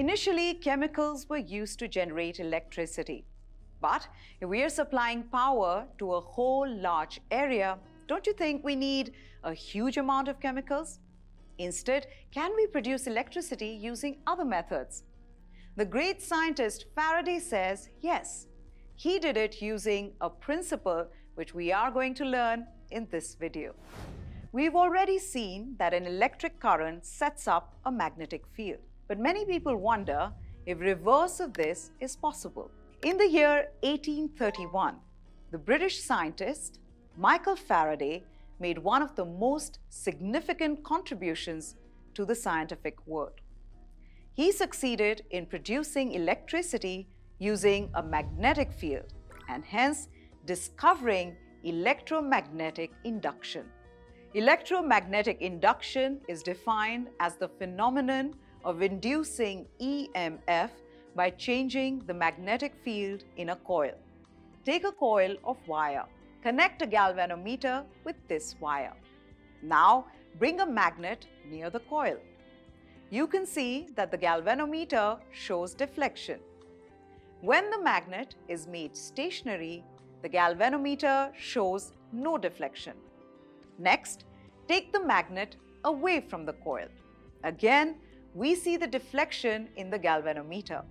Initially, chemicals were used to generate electricity. But if we are supplying power to a whole large area, don't you think we need a huge amount of chemicals? Instead, can we produce electricity using other methods? The great scientist Faraday says yes. He did it using a principle which we are going to learn in this video. We've already seen that an electric current sets up a magnetic field. But many people wonder if reverse of this is possible. In the year 1831, the British scientist Michael Faraday made one of the most significant contributions to the scientific world. He succeeded in producing electricity using a magnetic field and hence discovering electromagnetic induction. Electromagnetic induction is defined as the phenomenon of inducing EMF by changing the magnetic field in a coil. Take a coil of wire. Connect a galvanometer with this wire. Now bring a magnet near the coil. You can see that the galvanometer shows deflection. When the magnet is made stationary, the galvanometer shows no deflection. Next, take the magnet away from the coil. Again, we see the deflection in the galvanometer,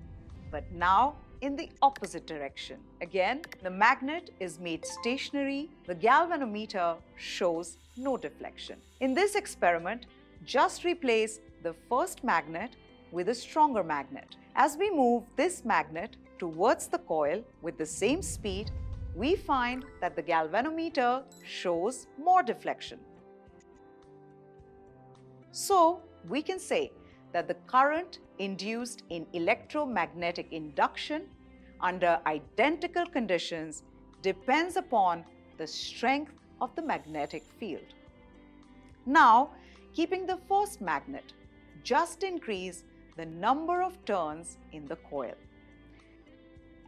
but now in the opposite direction. Again, the magnet is made stationary. The galvanometer shows no deflection. In this experiment, just replace the first magnet with a stronger magnet. As we move this magnet towards the coil with the same speed, we find that the galvanometer shows more deflection. So, we can say that the current induced in electromagnetic induction under identical conditions depends upon the strength of the magnetic field. Now, keeping the first magnet, just increase the number of turns in the coil.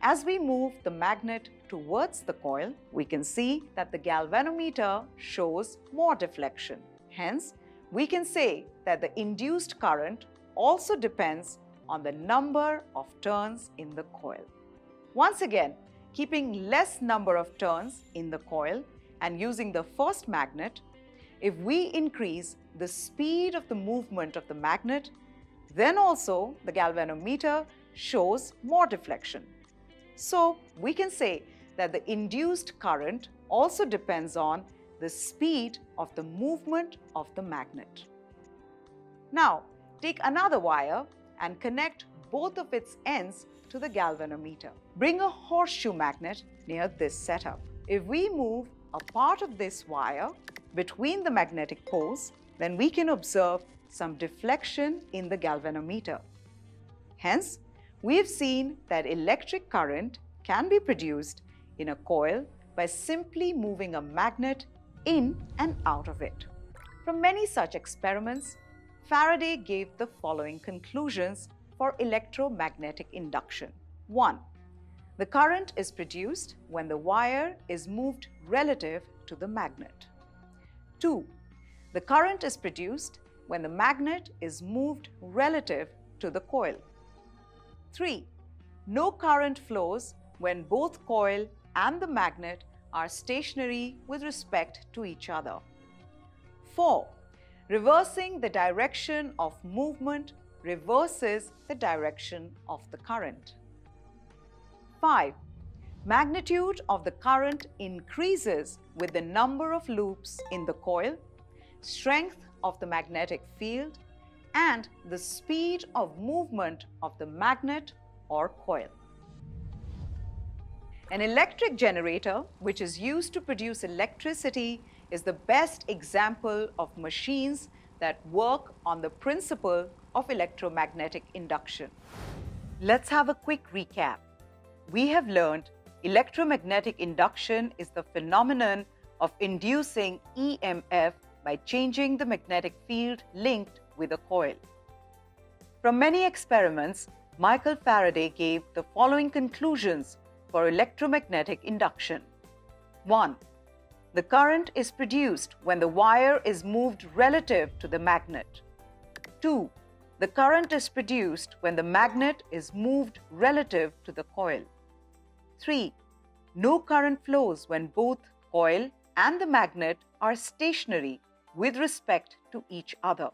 As we move the magnet towards the coil, we can see that the galvanometer shows more deflection. Hence, we can say that the induced current also depends on the number of turns in the coil. Once again, keeping less number of turns in the coil and using the first magnet, if we increase the speed of the movement of the magnet, then also the galvanometer shows more deflection. So, we can say that the induced current also depends on the speed of the movement of the magnet. Now, take another wire and connect both of its ends to the galvanometer. Bring a horseshoe magnet near this setup. If we move a part of this wire between the magnetic poles, then we can observe some deflection in the galvanometer. Hence, we have seen that electric current can be produced in a coil by simply moving a magnet in and out of it. From many such experiments, Faraday gave the following conclusions for electromagnetic induction. 1. The current is produced when the wire is moved relative to the magnet. 2. The current is produced when the magnet is moved relative to the coil. 3. No current flows when both coil and the magnet are stationary with respect to each other. 4. Reversing the direction of movement reverses the direction of the current. 5. Magnitude of the current increases with the number of loops in the coil, strength of the magnetic field, and the speed of movement of the magnet or coil. An electric generator, which is used to produce electricity, is the best example of machines that work on the principle of electromagnetic induction. Let's have a quick recap. We have learned electromagnetic induction is the phenomenon of inducing EMF by changing the magnetic field linked with a coil. From many experiments, Michael Faraday gave the following conclusions for electromagnetic induction. 1. The current is produced when the wire is moved relative to the magnet. 2. The current is produced when the magnet is moved relative to the coil. 3. No current flows when both coil and the magnet are stationary with respect to each other.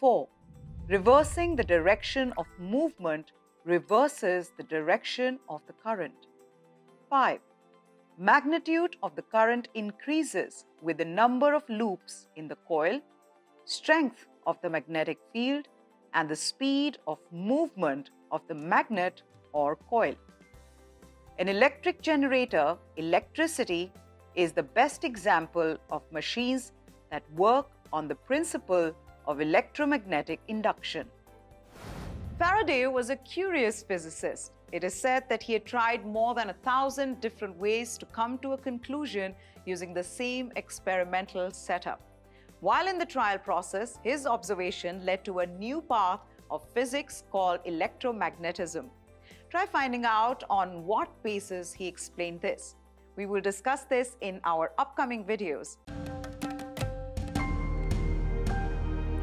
4. Reversing the direction of movement reverses the direction of the current. 5. Magnitude of the current increases with the number of loops in the coil, strength of the magnetic field, and the speed of movement of the magnet or coil. An electric generator, electricity, is the best example of machines that work on the principle of electromagnetic induction. Faraday was a curious physicist. It is said that he had tried more than 1,000 different ways to come to a conclusion using the same experimental setup. While in the trial process, his observation led to a new path of physics called electromagnetism. Try finding out on what basis he explained this. We will discuss this in our upcoming videos.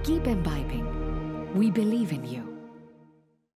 Keep imbibing. We believe in you.